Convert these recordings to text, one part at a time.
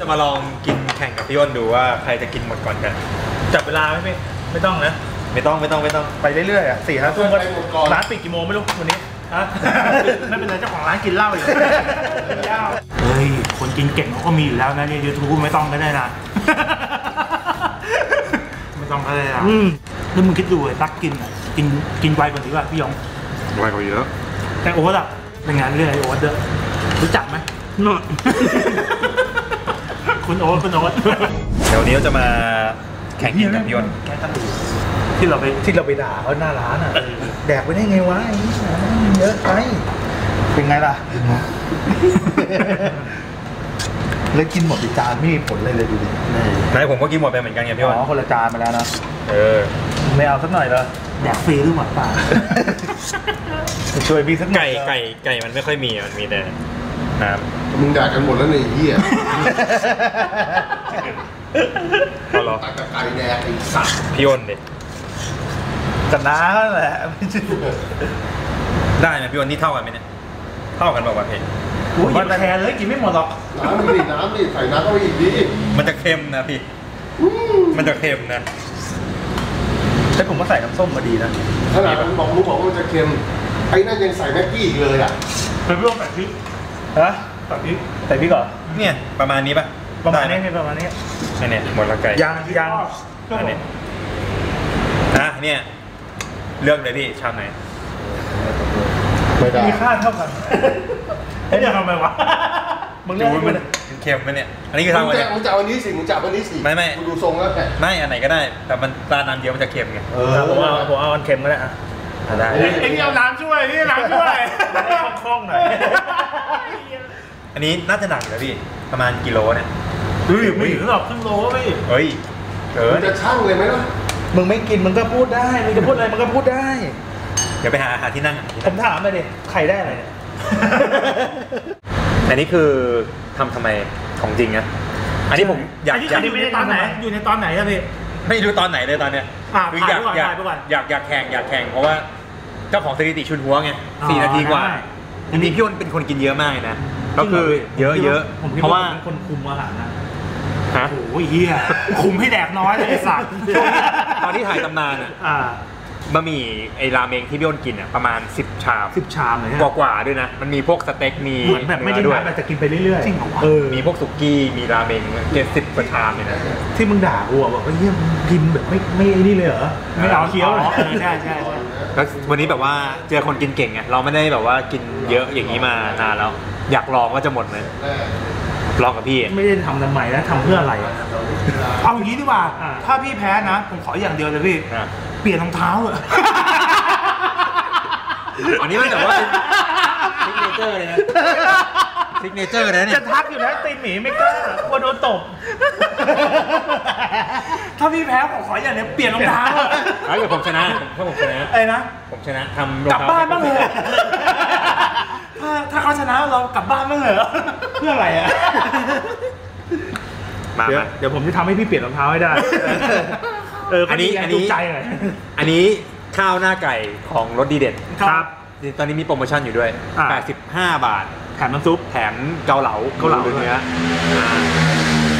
จะมาลองกินแข่งกับพี่อ้นดูว่าใครจะกินหมดก่อนกันจับเวลาไม่ต้องนะไม่ต้องไปเรื่อยๆอ่ะ4-5 ทุ่มก็ร้านปิดกี่โมงไม่รู้วันนี้ฮะไม่เป็นไรเจ้าของร้านกินเหล้าอยู่เฮ้ยคนกินเก่งเขาก็มีอยู่แล้วนะเนี่ยยูทูบไม่ต้องก็ได้นะไม่ต้องก็ได้นะแล้วมึงคิดดูเลยตักกินไวกว่านี้ว่ะพี่ยงไวกว่าเยอะแต่โอ๊ตอ่ะเป็นงานเรื่อยโอ๊ตเด้อรู้จักไหมคุณโอ๊ตเดี๋ยวนี้จะมาแข่งกินกับพี่อ้นแกต้องดูที่เราไปด่าเขาหน้าร้านอ่ะแดกไปได้ไงวะไอ้เยอะไปเป็นไงล่ะแล้วกินหมดจานไม่มีผลเลยดูดินายผมก็กินหมดไปเหมือนกันไงพี่อ้นอ๋อคนละจานมาแล้วนะไม่เอาสักหน่อยเลยแดกฟรีหรือหมดป่าช่วยพี่สักหน่อยไก่มันไม่ค่อยมีมันมีแต่น้ำมึงด่ากันหมดแล้วในเหี้ยเอาหรอตักไก่แดกไอ้สัตว์พี่อ้นดิกันน้าแหละได้ไหมพี่อ้นนี่เท่ากันไหมเนี่ยเท่ากันบอกว่าเผ็ดมันแทนเลยกินไม่หมดหรอกน้ำดิใส่น้ำเข้าไปอีกดิมันจะเค็มนะพี่มันจะเค็มนะแต่ผมก็ใส่น้ำส้มมาดีนะขนาดมันบอกรู้บอกว่ามันจะเค็มไอ้นั่นยังใส่แม็กกี้อีกเลยอ่ะเป็นเรื่องแบบนี้ฮะแบบนี้ใส่พี่ก่อนเนี่ยประมาณนี้ปะประมาณนี้เนี่ยหมดละไก่ยังอันนี้นะเนี่ยเลือกเลยพี่ชามไหนมีค่าเท่ากันไอ้เนี่ยทำไมวะมึงเลือกมันเค็มไหมเนี่ยอันนี้คือทำไงเนี่ยมึงจับอันนี้สิมึงจับอันนี้สิไม่มึงดูทรงแล้วแหละไม่อันไหนก็ได้แต่มันตาน้ำเดียวมันจะเค็มไงผมเอาอันเค็มก็ได้อะได้ไอ้นี่เอาน้ำช่วยนี่น้ำช่วยคล่องหน่อยอันนี้น่าจะหนักเลยพี่ประมาณกิโลเนี่ยไม่ถึงหรอกครึ่งโลพี่เฮ้ยมึงจะชั่งเลยไหมล่ะมึงไม่กินมึงก็พูดได้มึงจะพูดอะไรมึงก็พูดได้เดี๋ยวไปหาที่นั่งผมถามเลยดิใครได้อะไรเนี่ยอันนี้คือทำไมของจริงนะอันนี้ผมอยากอันนี้ไม่ได้ตอนไหนอยู่ในตอนไหนครับพี่ไม่รู้ตอนไหนเลยตอนเนี้ยอยากแข่งเพราะว่าเจ้าของสถิติชุนหัวไง4 นาทีกว่าอันนี้พี่อ้นเป็นคนกินเยอะมากนะก็คือเยอะเพราะว่าคนคุมอาหารนะฮะโอ้ยเฮียคุมให้แดกน้อยเลยไอ้สัตว์ตอนที่ถ่ายตำนานอ่ะบะหมี่ไอราเมงที่พี่อ้นกินอ่ะประมาณ10 ชามเลยกว่าด้วยนะมันมีพวกสเต็กมีแบบไม่ได้ด้วยแต่กินไปเรื่อยๆจริงเหรอมีพวกสุกี้มีราเมง70 กว่าชามเลยนะที่มึงด่ากูอ่ะบอกว่าเฮียพิมพ์แบบไม่ไอ้นี่เลยเหรอไม่เอาเคี้ยวเหรอใช่แล้ววันนี้แบบว่าเจอคนกินเก่งไงเราไม่ได้แบบว่ากินเยอะอย่างนี้มานานแล้วอยากลองก็จะหมดเลยลองกับพี่ไม่ได้ทำทำไมนะทำเพื่ออะไรเอาอย่างนี้ดีกว่าถ้าพี่แพ้นะผมขออย่างเดียวเลยพี่เปลี่ยนรองเท้าอ่ะอันนี้ไม่แต่ว่าซิกเนเจอร์เลยนะซิกเนเจอร์นะเนี่ยจะทักอยู่แล้วตีหมีไม่กล้ากลัวโดนตบถ้าพี่แพ้ผมขออย่างเดียวเปลี่ยนรองเท้าถ้าเกิดผมชนะถ้าผมชนะไอ้นะผมชนะทำรองเท้ากลับบ้านบ้างเลยถ้าเขาชนะเรากลับบ้านบ้างเหรอเพื่ออะไรอ่ะมาเดี๋ยวผมจะทำให้พี่เปลี่ยนรองเท้าให้ได้อันนี้ใจเลยอันนี้ข้าวหน้าไก่ของรสดีเด็ดครับตอนนี้มีโปรโมชั่นอยู่ด้วย85 บาทแถมน้ำซุปแถมเกาเหลาเนื้อ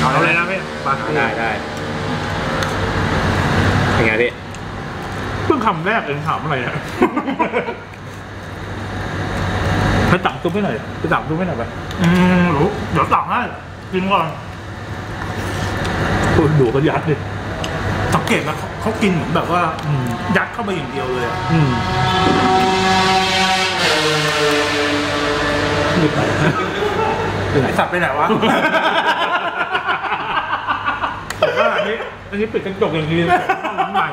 เอาเลยนะพี่มาได้เป็นไงพี่เพิ่งคำแรกเองถามอะไรนะไปตักซุปให้หน่อยไปรู้เดี๋ยวตักให้กินก่อนคุณดูเขายัดดิสังเกตนะเขากินเหมือนแบบว่ายัดเข้าไปอย่างเดียวเลยไปไหนสับไปไหนวะผมว่าอันนี้ปิดกระจกอย่างนี้เลยน้ำใหม่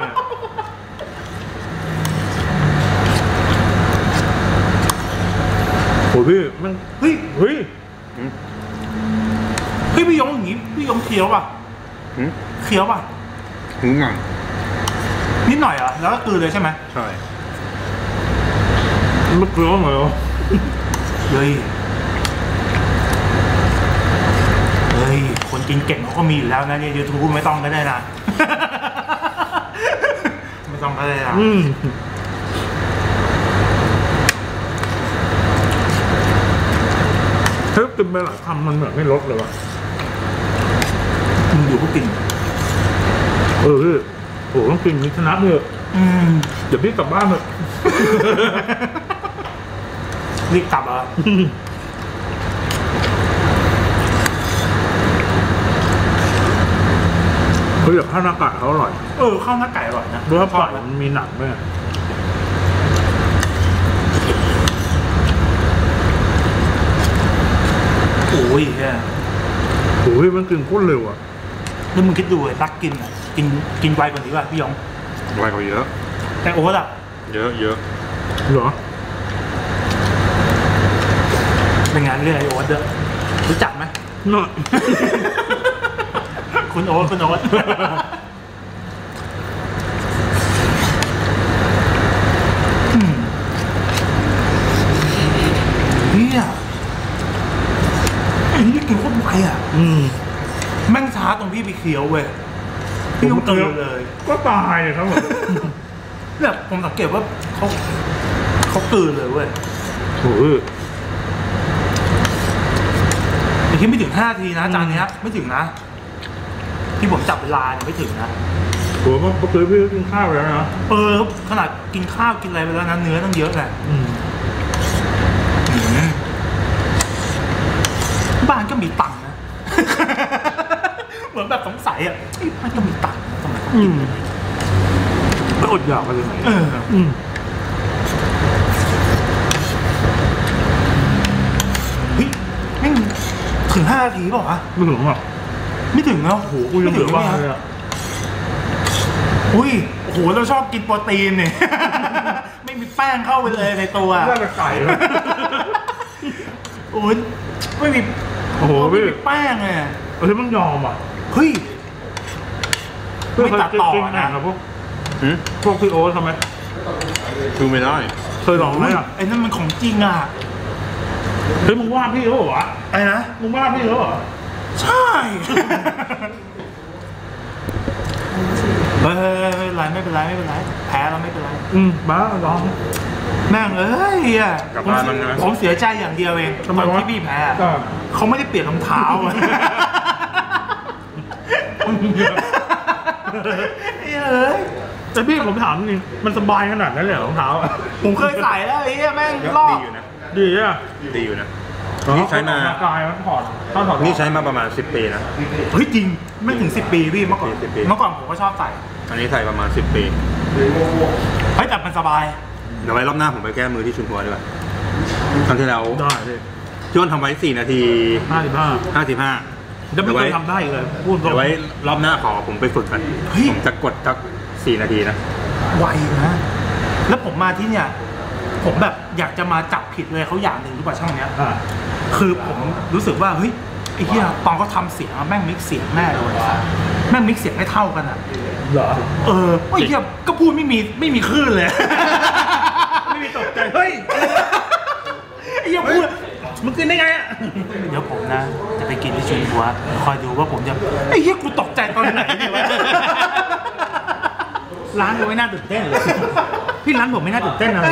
โอ้พี่มันเฮ้ยพี่ยงอย่างนี้พี่ยงเคี้ยวป่ะนิดหน่อยเหรอแล้วก็กลืนเลยใช่ไหมใช่มันกลืนเหมือนเฮ้ยคนกินเก่งเขาก็มีอยู่แล้วนะเนี่ยยูทูบไม่ต้องก็ได้นะไม่ต้องก็ได้นะถ้ากินไปหลายคำมันเหมือนไม่ลดเลยว่ะ พี่โอ้ต้องกินมิชนะเนอะเดี๋ยวพี่กลับบ้านเนอะรีบกลับอ่ะเฮ้ยข้าวหน้าไก่เขาอร่อยข้าวหน้าไก่อร่อยนะด้วยข้าวไก่มันมีหนังด้วยโอ้ยแค่โอ้ยมันกินโคตรเร็วอ่ะแล้วมึงคิดดูไอ้ตั๊กกินอ่ะกินไวกว่านี้ป่ะพี่ยองไวกว่าเยอะแต่โอ๊ตอ่ะเยอะเหรอเป็นงานเรื่องไอโอ๊ตเด้อรู้จักไหมเนอะคุณโอ๊ตเนี่ยไอ้นี่กินโคตรไวอ่ะแม่งช้าตรงพี่ไปเคี้ยวเว้ยพี่ต้องเคี้ยวเลยก็ตายเลยครับผมเนี่ยผมสังเกตว่าเขาตื่นเลยเว้ยโอ้ยไอ้ที่ไม่ถึง5 นาทีนะจานนี้ไม่ถึงนะที่ผมจับเวลาเนี่ยไม่ถึงนะโหก็เคยพี่กินข้าวไปแล้วนะขนาดกินข้าวกินอะไรไปแล้วนะเนื้อต้องเยอะแหละบ้านก็มีตังค์นะเหมือนแบบสงสัยอ่ะบ้านก็มีตังค์ทำไมต้องกินก็อดอยากไปเลยไหมเฮ้ยไม่ถึง5 นาทีเปล่าวะไม่ถึงหรอกไม่ถึงนะโอ้โหกูยังเหลือบ้างเลยอ่ะอุ้ยโอ้โหเราชอบกินโปรตีนเนี่ยไม่มีแป้งเข้าไปเลยในตัวน่าจะไก่เลยโอ้ยไม่มีโอ้โหไม่มีแป้งเลยเฮ้ยมันยอมอ่ะเฮ้ยไม่ตัดต่อนะพวกพี่โอ๊ตทำไมคือไม่ได้เคยลองไหมอ่ะไอ้นั่นมันของจริงอ่ะเฮ้ยมึงว่าพี่เขาเหรอไอ้นะมึงว่าพี่เขาเหรอใช่ไม่เป็นไรแพ้เราไม่เป็นไรบ้าร้องแม่งเอ้ยผมเสียใจอย่างเดียวเองตอนที่พี่แพ้เขาไม่ได้เปลี่ยนรองเท้าแต่พี่ผมถามจริงมันสบายขนาดนั้นเลยรองเท้าผมเคยใส่แล้วไอ้แม่งลอกดีอยู่นะนี่ใช้มาประมาณ10 ปีนะเฮ้ยจริงไม่ถึง10 ปีพี่เมื่อก่อนผมก็ชอบใส่อันนี้ใส่ประมาณ10 ปีเฮ้ยแต่มันสบายเดี๋ยวไว้รอบหน้าผมไปแก้มือที่ชุมพรดีกว่าครั้งที่แล้วได้เลยช่วงทำไว้4 นาที 55เดี๋ยวไม่ทำได้เลยเดี๋ยวไว้รอบหน้าขอผมไปฝึกกันผมจะกดทัก4 นาทีนะไวนะแล้วผมมาที่เนี่ยผมแบบอยากจะมาจับผิดเลยเขาอย่างหนึ่งรู้ป่ะช่างเนี้ยคือผมรู้สึกว่าเฮ้ยไอ้เหี้ยตอนเขาทำเสียงแม่งมิกเสียงแน่เลยแม่งมิกเสียงไม่เท่ากันอ่ะเหรอไอ้เหี้ยก็พูดไม่มีคลื่นเลยไม่มีตกใจเฮ้ยไอ้เหี้ยพูดมันขึ้นได้ไงอ่ะเดี๋ยวผมนะจะไปกินที่ชุนหัวคอยดูว่าผมจะไอ้เหี้ยกูตกใจตอนไหนเนี่ยวะร้านเราไม่น่าตื่นเต้นเลยพี่ร้านผมไม่น่าตื่นเต้นเลย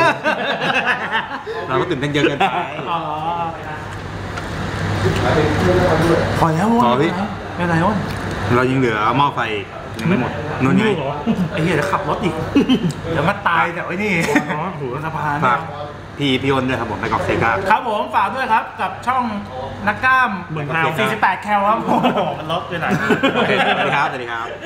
เราก็ตื่นเต้นเยอะเกินไปพอแล้ววันนี้ไม่ไรวันเรายังเหลือหม้อไฟยังไม่หมดนู่นนี่ไอ้เหี้ยจะขับรถอีกเดี๋ยวมาตายแต่ไอ้นี่หัวสะพานพี่อ้นด้วยครับผมในกอล์ฟเซก้าครับผมฝากด้วยครับกับช่องนักกล้ามเหมือนเรา48 แคลครับมันลดไปไหนสวัสดีครับ